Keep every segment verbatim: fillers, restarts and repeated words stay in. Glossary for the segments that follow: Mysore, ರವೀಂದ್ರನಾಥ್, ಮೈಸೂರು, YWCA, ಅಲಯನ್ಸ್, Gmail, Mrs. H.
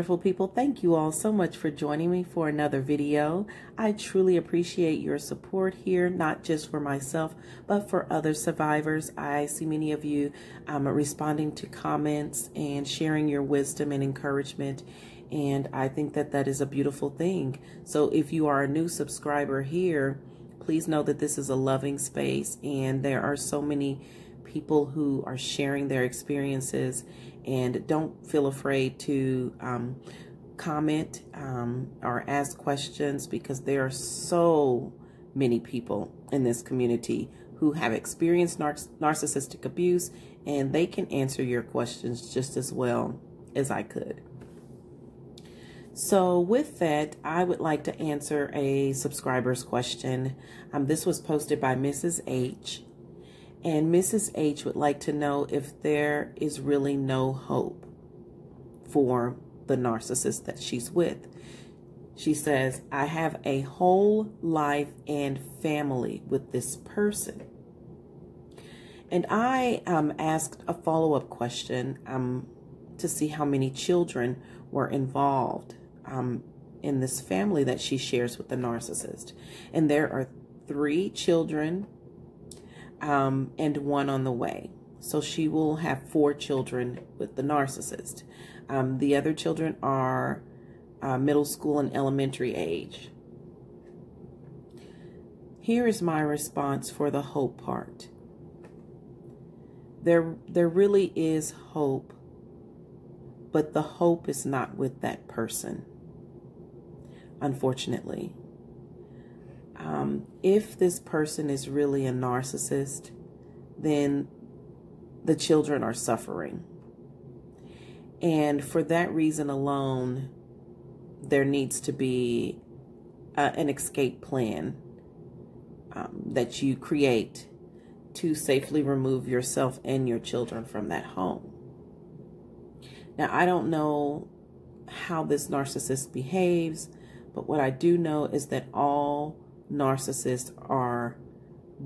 wonderful people, thank you all so much for joining me for another video. I truly appreciate your support here, not just for myself, but for other survivors. I see many of you um, responding to comments and sharing your wisdom and encouragement, and I think that that is a beautiful thing. So if you are a new subscriber here, please know that this is a loving space, and there are so many people who are sharing their experiences, and don't feel afraid to um, comment um, or ask questions, because there are so many people in this community who have experienced nar narcissistic abuse, and they can answer your questions just as well as I could. So with that, I would like to answer a subscriber's question. Um, this was posted by Missus H. And Missus H would like to know if there is really no hope for the narcissist that she's with. She says, I have a whole life and family with this person. And I um, asked a follow-up question um, to see how many children were involved um, in this family that she shares with the narcissist. And there are three children Um, and one on the way. So she will have four children with the narcissist. Um, the other children are uh, middle school and elementary age. Here is my response for the hope part. There, there really is hope, but the hope is not with that person, unfortunately. Um, if this person is really a narcissist, then the children are suffering. And for that reason alone, there needs to be uh, an escape plan um, that you create to safely remove yourself and your children from that home. Now, I don't know how this narcissist behaves, but what I do know is that all narcissists are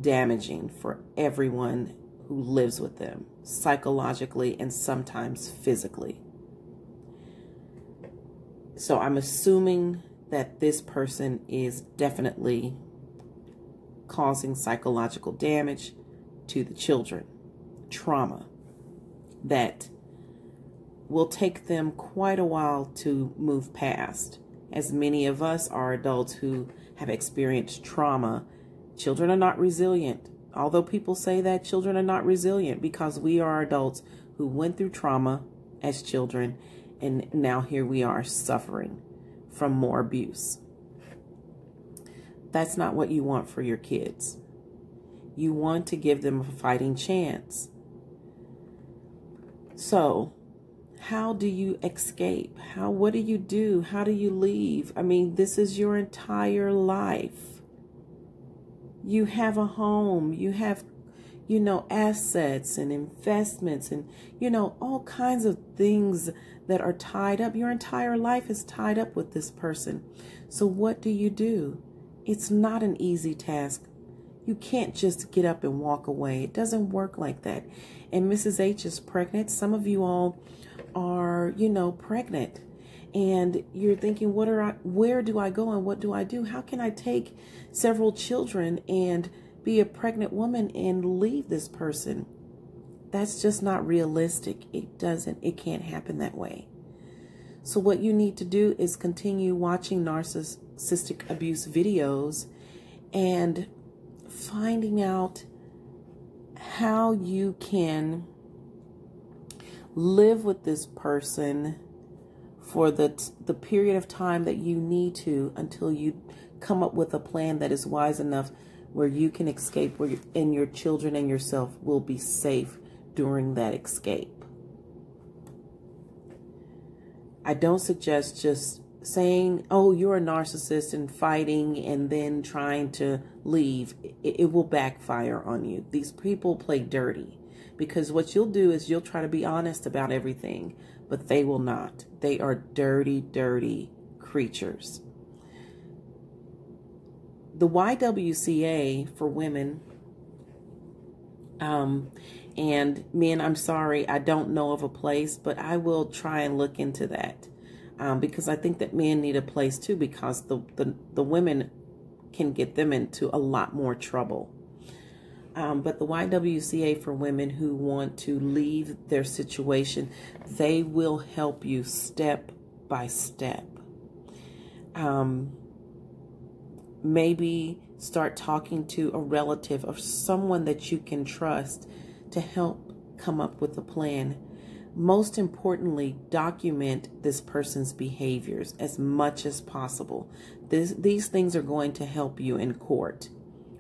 damaging for everyone who lives with them, psychologically and sometimes physically. So I'm assuming that this person is definitely causing psychological damage to the children, trauma that will take them quite a while to move past. As many of us are adults who have experienced trauma, children are not resilient. Although people say that, children are not resilient, because we are adults who went through trauma as children, and now here we are suffering from more abuse. That's not what you want for your kids. You want to give them a fighting chance. So how do you escape? How, what do you do? How do you leave? I mean, this is your entire life. You have a home, you have, you know, assets and investments and, you know, all kinds of things that are tied up. Your entire life is tied up with this person. So what do you do? It's not an easy task. You can't just get up and walk away. It doesn't work like that. And Missus H is pregnant. Some of you all are, you know, pregnant, and you're thinking, what are I, where do I go and what do I do? How can I take several children and be a pregnant woman and leave this person? That's just not realistic. It doesn't, it can't happen that way. So what you need to do is continue watching narcissistic abuse videos and finding out how you can live with this person for the the period of time that you need to, until you come up with a plan that is wise enough where you can escape, where you, and your children and yourself will be safe during that escape. I don't suggest just saying, oh, you're a narcissist, and fighting and then trying to leave. It, it will backfire on you. These people play dirty. Because what you'll do is you'll try to be honest about everything, but they will not. They are dirty, dirty creatures. The Y W C A for women, um, and men, I'm sorry, I don't know of a place, but I will try and look into that. um, because I think that men need a place too, because the, the, the women can get them into a lot more trouble. Um, but the Y W C A for women who want to leave their situation, they will help you step by step. Um, maybe start talking to a relative or someone that you can trust to help come up with a plan. Most importantly, document this person's behaviors as much as possible. This, these things are going to help you in court.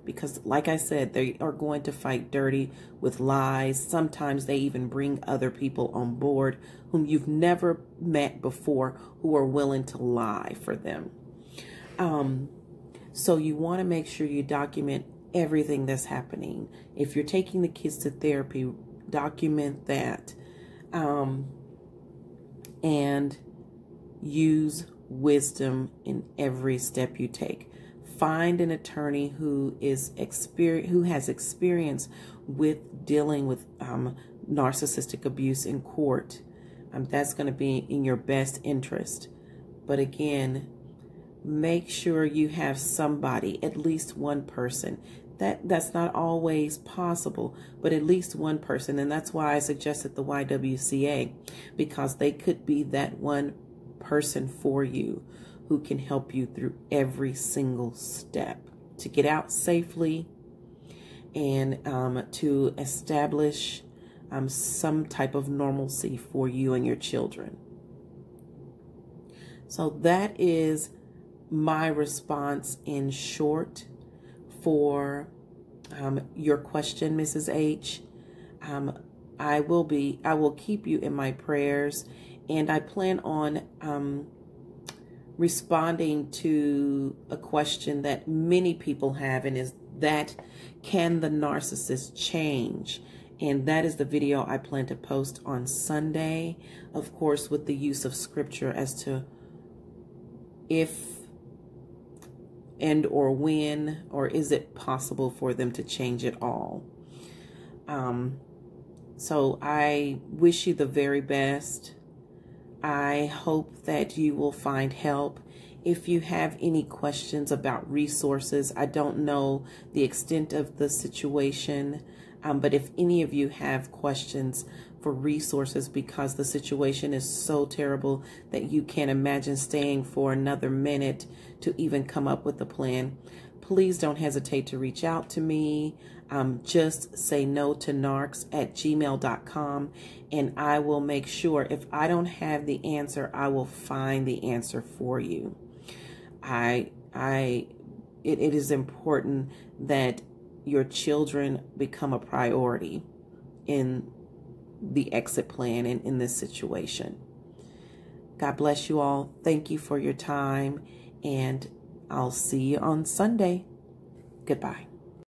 Because like I said, they are going to fight dirty with lies. Sometimes they even bring other people on board whom you've never met before who are willing to lie for them. Um, so you want to make sure you document everything that's happening. If you're taking the kids to therapy, document that. Um, and use wisdom in every step you take. Find an attorney who is experience, who has experience with dealing with um, narcissistic abuse in court. Um, that's going to be in your best interest. But again, make sure you have somebody, at least one person. That, that's not always possible, but at least one person. And that's why I suggested the Y W C A, because they could be that one person for you who can help you through every single step to get out safely and um, to establish um, some type of normalcy for you and your children. So that is my response in short for um, your question, Missus H. Um, I will be, I will keep you in my prayers, and I plan on um, responding to a question that many people have, and is that, can the narcissist change? And that is the video I plan to post on Sunday, of course, with the use of scripture as to if and or when, or is it possible for them to change at all? Um, so I wish you the very best. I hope that you will find help. If you have any questions about resources, I don't know the extent of the situation, um, but if any of you have questions for resources, because the situation is so terrible that you can't imagine staying for another minute to even come up with a plan, please don't hesitate to reach out to me. Um, just say no to narcs at gmail dot com, and I will make sure, if I don't have the answer, I will find the answer for you. I, I, it, it is important that your children become a priority in the exit plan and in this situation. God bless you all. Thank you for your time, and I'll see you on Sunday. Goodbye.